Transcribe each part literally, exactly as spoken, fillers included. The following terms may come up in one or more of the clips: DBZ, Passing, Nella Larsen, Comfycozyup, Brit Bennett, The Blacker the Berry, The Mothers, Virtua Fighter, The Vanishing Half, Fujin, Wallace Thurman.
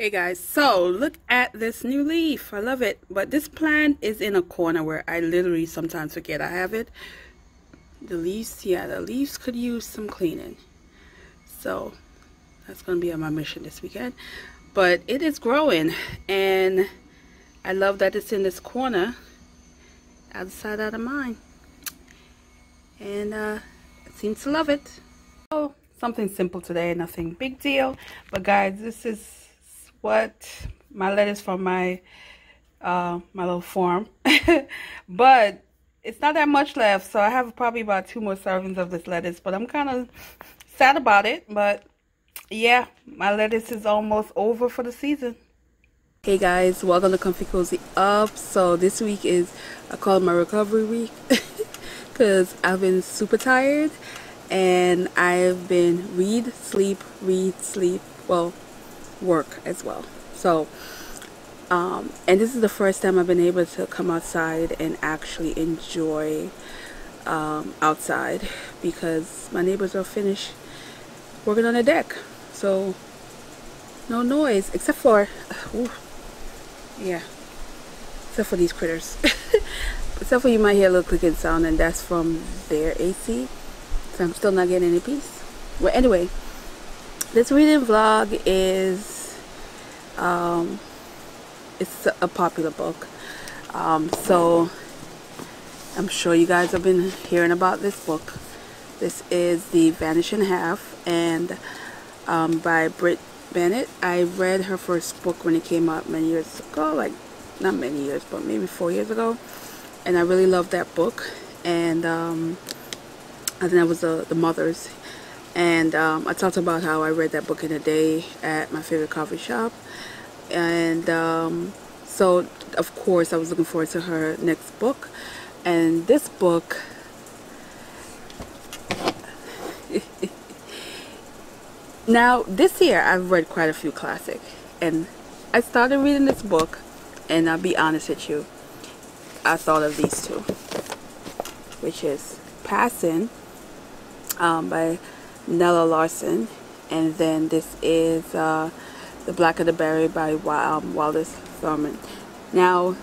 Hey guys, so look at this new leaf. I love it. But this plant is in a corner where I literally sometimes forget I have it. The leaves, yeah, the leaves could use some cleaning. So that's going to be on my mission this weekend. But it is growing and I love that it's in this corner. Outside out of mine. And uh, I seem to love it. Oh, something simple today, nothing big deal. But guys, this is what my lettuce from my uh my little farm. But it's not that much left, so I have probably about two more servings of this lettuce, but I'm kind of sad about it. But yeah, my lettuce is almost over for the season. Hey guys, welcome to Comfy Cozy Up. So this week is, I call it my recovery week, because I've been super tired and I've been read, sleep, read, sleep, well, work as well. So um and this is the first time I've been able to come outside and actually enjoy um outside, because my neighbors are finished working on the deck, so no noise except for ooh, yeah except for these critters. Except for, you might hear a little clicking sound, and that's from their A C, so I'm still not getting any peace. Well, anyway, this reading vlog is, um, it's a popular book. Um, so I'm sure you guys have been hearing about this book. This is The Vanishing Half, and um, by Brit Bennett. I read her first book when it came out many years ago, like not many years, but maybe four years ago. And I really loved that book. And um, I think that was uh, The Mothers. And um, I talked about how I read that book in a day at my favorite coffee shop. And um, so, of course, I was looking forward to her next book. And this book, now this year I've read quite a few classics. And I started reading this book, and I'll be honest with you, I thought of these two, which is Passing um, by Nella Larsen, and then this is uh, The Blacker the Berry by um, Wallace Thurman. Now,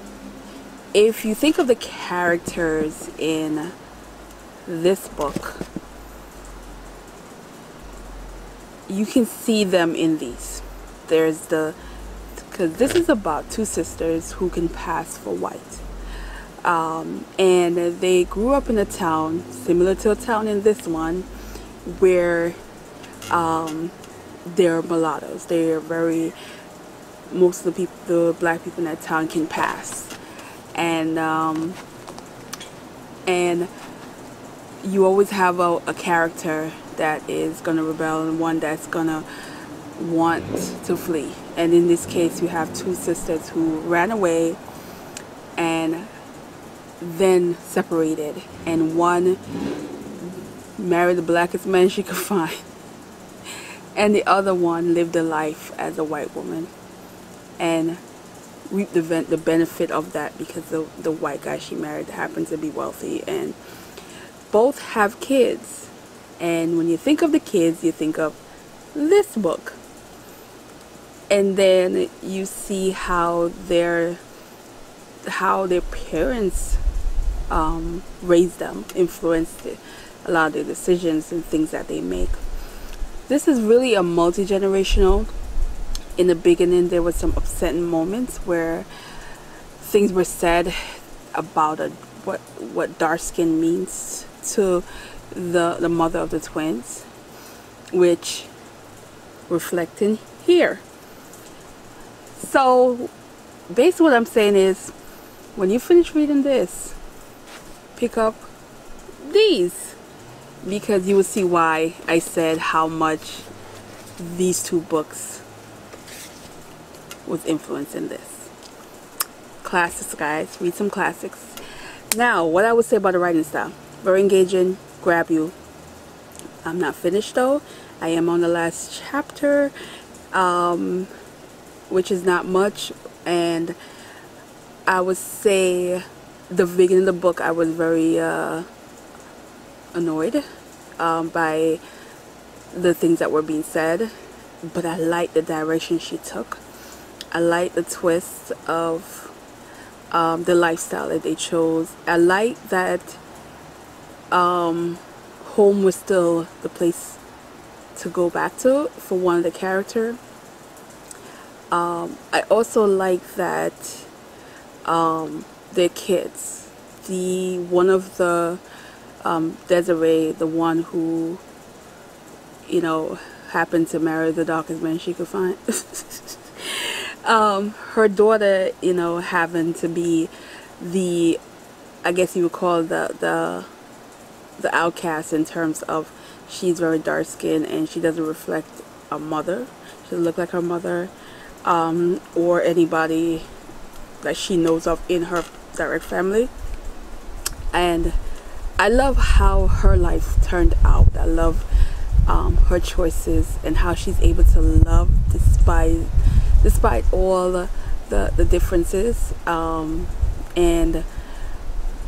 if you think of the characters in this book, you can see them in these. There's the, because this is about two sisters who can pass for white. Um, and they grew up in a town similar to a town in this one, where um, they're mulattoes. They're very, most of the people, the black people in that town can pass. And um, and you always have a, a character that is going to rebel and one that's going to want to flee. And in this case, you have two sisters who ran away and then separated. And one married the blackest man she could find, and the other one lived a life as a white woman and reaped the, the benefit of that, because the, the white guy she married happened to be wealthy. And both have kids, and when you think of the kids, you think of this book. And then you see how their how their parents um, raised them, influenced it, a lot of their decisions and things that they make. This is really a multi-generational. In the beginning, there was some upsetting moments where things were said about a, what what dark skin means to the the mother of the twins, which reflecting here. So basically what I'm saying is, when you finish reading this, pick up these, because you will see why I said how much these two books was influencing this. Classics, guys. Read some classics. Now, what I would say about the writing style. Very engaging. Grab you. I'm not finished, though. I am on the last chapter, um, which is not much. And I would say the beginning of the book, I was very... Uh, annoyed um, by the things that were being said, but I liked the direction she took. I like the twist of um, the lifestyle that they chose. I like that um, home was still the place to go back to for one of the characters. Um, I also like that um, their kids, the one of the um, Desiree, the one who, you know, happened to marry the darkest man she could find. um, her daughter, you know, having to be the, I guess you would call the the the outcast in terms of she's very dark skinned and she doesn't reflect a mother. She doesn't look like her mother. Um, or anybody that she knows of in her direct family. And I love how her life turned out. I love um, her choices and how she's able to love despite despite all the, the, the differences. Um, and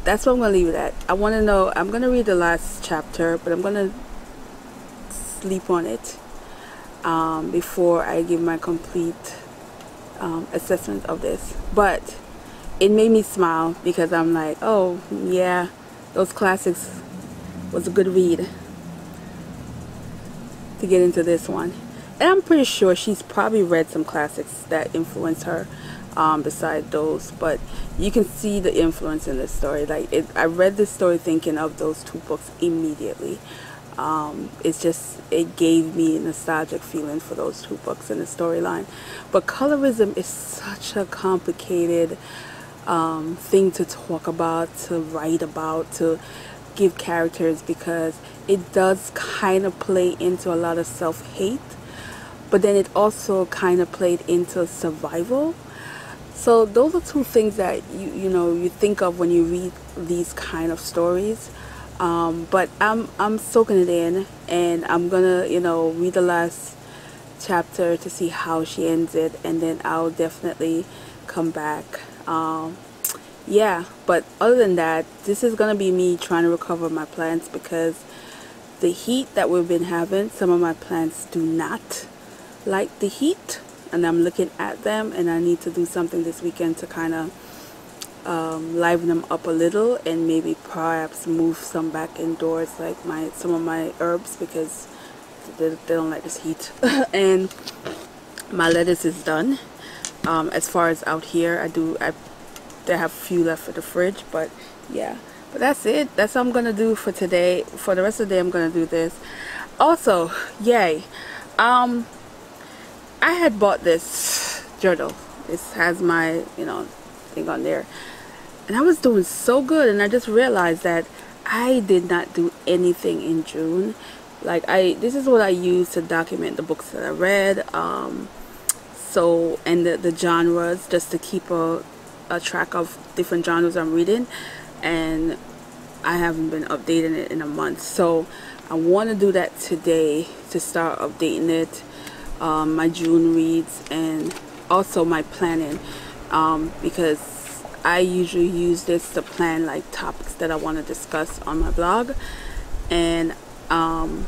that's what I'm going to leave it at. I want to know, I'm going to read the last chapter, but I'm going to sleep on it um, before I give my complete Um, assessment of this. But it made me smile because I'm like, oh yeah, those classics was a good read to get into this one. And I'm pretty sure she's probably read some classics that influenced her um, beside those, but you can see the influence in this story. Like it, I read this story thinking of those two books immediately. Um, it's just, it gave me a nostalgic feeling for those two books and the storyline. But colorism is such a complicated um, thing to talk about, to write about, to give characters, because it does kind of play into a lot of self-hate, but then it also kind of played into survival. So those are two things that you, you know, you think of when you read these kind of stories. Um, but I'm I'm soaking it in, and I'm gonna, you know, read the last chapter to see how she ends it, and then I'll definitely come back. Um, yeah, but other than that, this is gonna be me trying to recover my plants, because the heat that we've been having, some of my plants do not like the heat, and I'm looking at them, and I need to do something this weekend to kind of Um, liven them up a little, and maybe perhaps move some back indoors, like my some of my herbs, because they, they don't like this heat. And my lettuce is done. Um, as far as out here, I do I they have few left for the fridge, but yeah, but that's it. That's what I'm gonna do for today. For the rest of the day, I'm gonna do this. Also, yay! Um, I had bought this journal. This has my, you know, thing on there, and I was doing so good, and I just realized that I did not do anything in June. Like I this is what I use to document the books that I read, um, so and the, the genres, just to keep a, a track of different genres I'm reading, and I haven't been updating it in a month, so I want to do that today to start updating it, um, my June reads, and also my planning. Um, because I usually use this to plan like topics that I want to discuss on my blog, and um,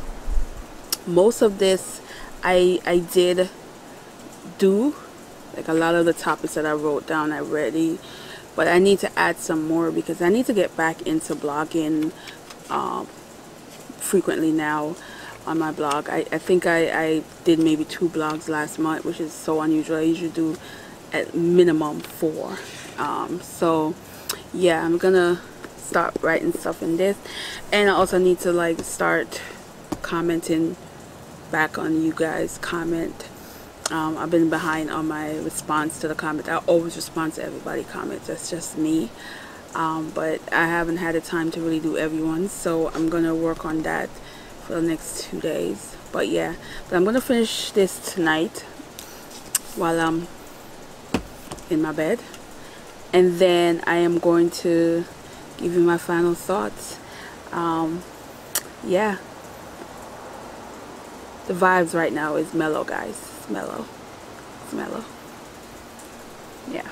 most of this I, I did do, like a lot of the topics that I wrote down already, but I need to add some more because I need to get back into blogging um, frequently now on my blog. I, I think I, I did maybe two blogs last month, which is so unusual. I usually do at minimum four. Um, so yeah, I'm gonna start writing stuff in this, and I also need to like start commenting back on you guys comment. um, I've been behind on my response to the comment. I always respond to everybody comments, that's just me, um, but I haven't had the time to really do everyone, so I'm gonna work on that for the next two days. But yeah, but I'm gonna finish this tonight while I'm in my bed, and then I am going to give you my final thoughts. Um, yeah, the vibes right now is mellow, guys. It's mellow, it's mellow. Yeah.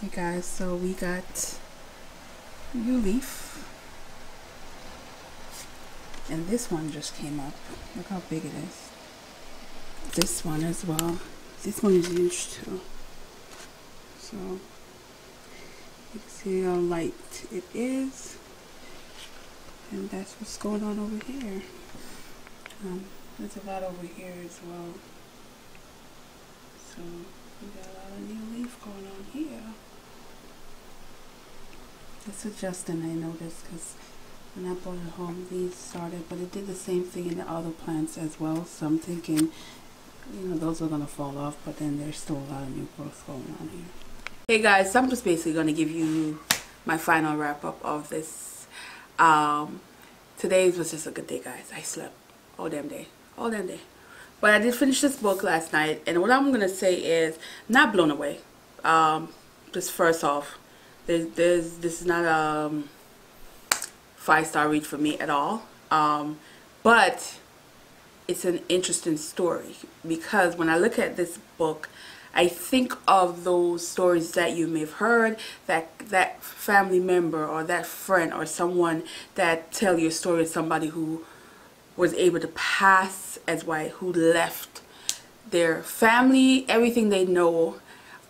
You guys, so we got New Leaf, and this one just came up. Look how big it is. This one as well. This one is huge too. So you can see how light it is, and that's what's going on over here. Um, there's a lot over here as well. So we got a lot of New Leaf going on here. This is Justin, I noticed, because when I bought it home, these started, but it did the same thing in the other plants as well. So I'm thinking, you know, those are going to fall off, but then there's still a lot of new growth going on here. Hey guys, so I'm just basically going to give you my final wrap up of this. Um, today's was just a good day, guys. I slept all damn day, all damn day. But I did finish this book last night, and what I'm going to say is, not blown away. Um, just first off. There's, there's, this is not a um, five-star read for me at all, um, but it's an interesting story, because when I look at this book, I think of those stories that you may have heard, that that family member or that friend or someone that tell your story of somebody who was able to pass as white, who left their family, everything they know,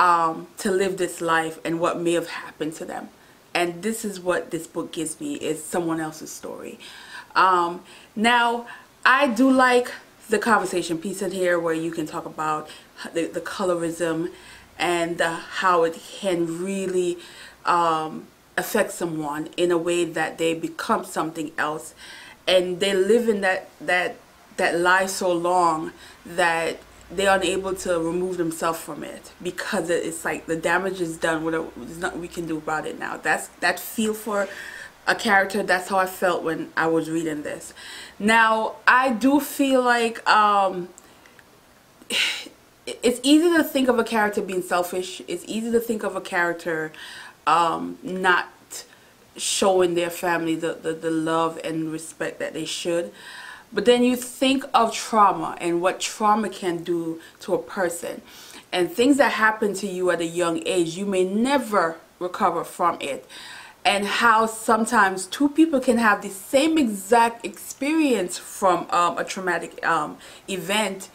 Um, to live this life, and what may have happened to them. And this is what this book gives me, is someone else's story. Um, now, I do like the conversation piece in here, where you can talk about the, the colorism and uh, how it can really um, affect someone in a way that they become something else, and they live in that that that life so long that they're unable to remove themselves from it, because it's like the damage is done. Whatever, there's nothing we can do about it now. That's that feel for a character. That's how I felt when I was reading this. Now, I do feel like um, it's easy to think of a character being selfish. It's easy to think of a character um, not showing their family the, the, the love and respect that they should. But then you think of trauma and what trauma can do to a person. And things that happen to you at a young age, you may never recover from it. And how sometimes two people can have the same exact experience from um, a traumatic um, event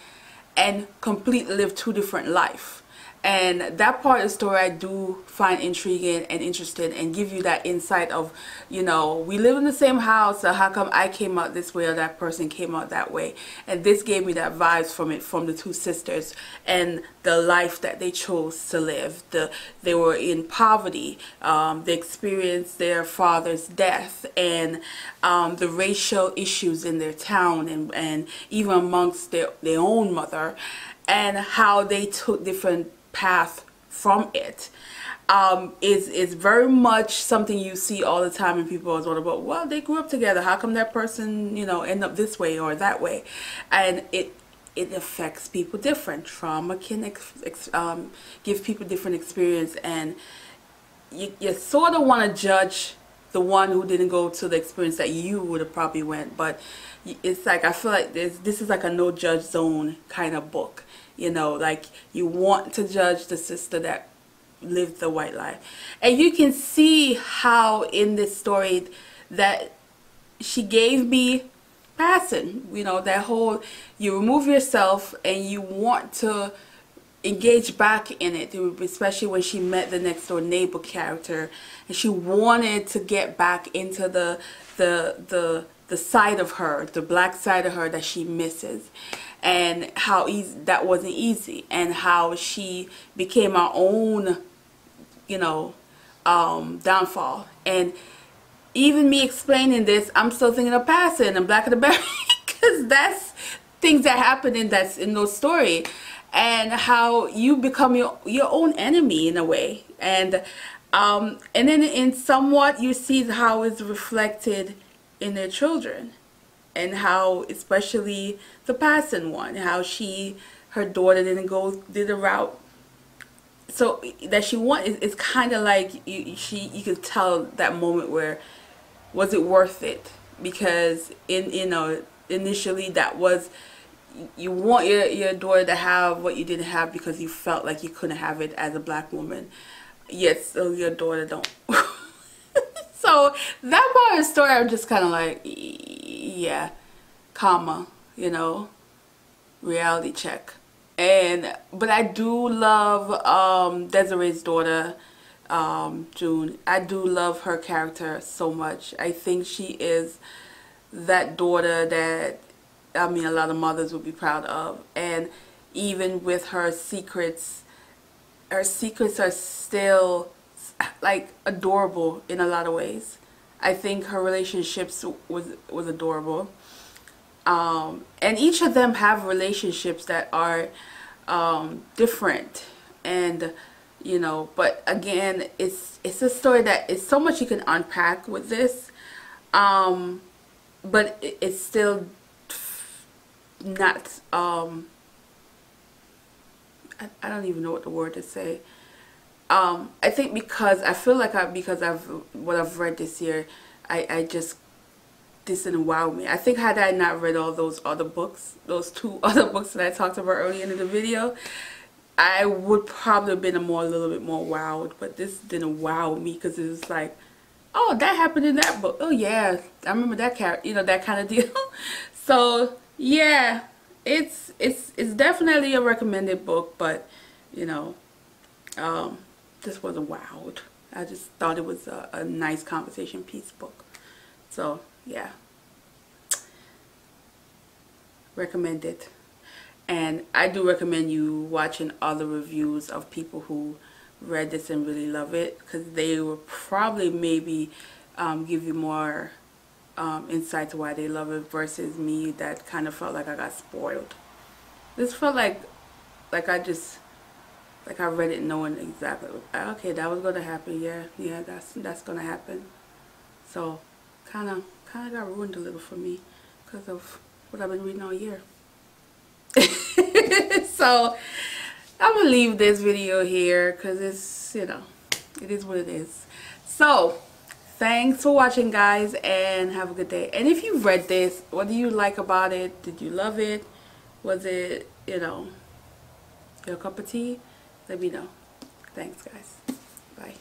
and completely live two different lives. And that part of the story I do find intriguing and interesting, and give you that insight of, you know, we live in the same house, so how come I came out this way or that person came out that way? And this gave me that vibes from it, from the two sisters and the life that they chose to live. The, they were in poverty. Um, they experienced their father's death, and um, the racial issues in their town, and, and even amongst their, their own mother, and how they took different path from it. Um, is is very much something you see all the time, and people always wonder about, well, they grew up together, how come that person, you know, end up this way or that way? And it it affects people different. Trauma can ex ex um, give people different experience, and you, you sort of want to judge the one who didn't go to the experience that you would have probably went. But it's like, I feel like this this is like a no judge zone kind of book. You know, like, you want to judge the sister that lived the white life. And you can see how in this story that she gave me passing, you know, that whole, you remove yourself and you want to engage back in it, especially when she met the next door neighbor character, and she wanted to get back into the the the the side of her, the black side of her that she misses, and how easy that wasn't easy, and how she became her own, you know, um, downfall. And even me explaining this, I'm still thinking of passing and Blacker the Berry, because that's things that happen in that's in those story, and how you become your your own enemy in a way. And um, and then in somewhat you see how it's reflected in their children, and how especially the passing one, how she her daughter didn't go did a route so that she wanted. It's kind of like you, she you could tell that moment where, was it worth it? Because in you know initially that was, you want your your daughter to have what you didn't have because you felt like you couldn't have it as a black woman. Yes, so your daughter don't. So that part of the story, I'm just kind of like, yeah, comma, you know, reality check. And but I do love um, Desiree's daughter, um, June. I do love her character so much. I think she is that daughter that, I mean, a lot of mothers would be proud of. And even with her secrets, her secrets are still like adorable in a lot of ways. I think her relationships was was adorable. Um, and each of them have relationships that are um, different, and you know, but again, it's it's a story that it's so much you can unpack with this, um, but it, it's still not um, I, I don't even know what the word to say. um, I think because I feel like I because I've what I've read this year, I, I just this wowed me. I think had I not read all those other books, those two other books that I talked about earlier in the video, I would probably have been a more a little bit more wowed. But this didn't wow me because it was like, oh, that happened in that book. Oh yeah, I remember that character. You know, that kind of deal. So yeah, it's it's it's definitely a recommended book. But you know, um, this wasn't wowed. I just thought it was a, a nice conversation piece book. So. Yeah, recommend it. And I do recommend you watching other reviews of people who read this and really love it, because they will probably maybe um, give you more um, insight to why they love it versus me that kind of felt like I got spoiled. This felt like like I just like I read it knowing exactly, okay, that was gonna happen. Yeah, yeah, that's that's gonna happen. So kind of kind of got ruined a little for me because of what I've been reading all year. So I'm gonna leave this video here because it's, you know, it is what it is. So thanks for watching, guys, and have a good day. And if you read this, what do you like about it? Did you love it? Was it, you know, your cup of tea? Let me know. Thanks, guys. Bye.